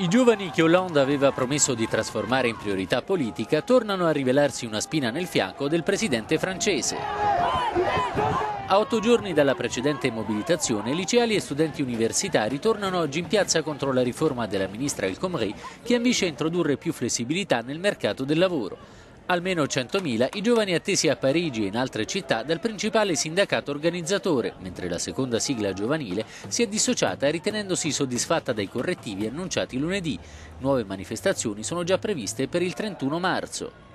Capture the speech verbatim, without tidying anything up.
I giovani che Hollande aveva promesso di trasformare in priorità politica tornano a rivelarsi una spina nel fianco del presidente francese. A otto giorni dalla precedente mobilitazione, liceali e studenti universitari tornano oggi in piazza contro la riforma della ministra El Khomri, che ambisce a introdurre più flessibilità nel mercato del lavoro. Almeno centomila i giovani attesi a Parigi e in altre città dal principale sindacato organizzatore, mentre la seconda sigla giovanile si è dissociata ritenendosi soddisfatta dai correttivi annunciati lunedì. Nuove manifestazioni sono già previste per il trentuno marzo.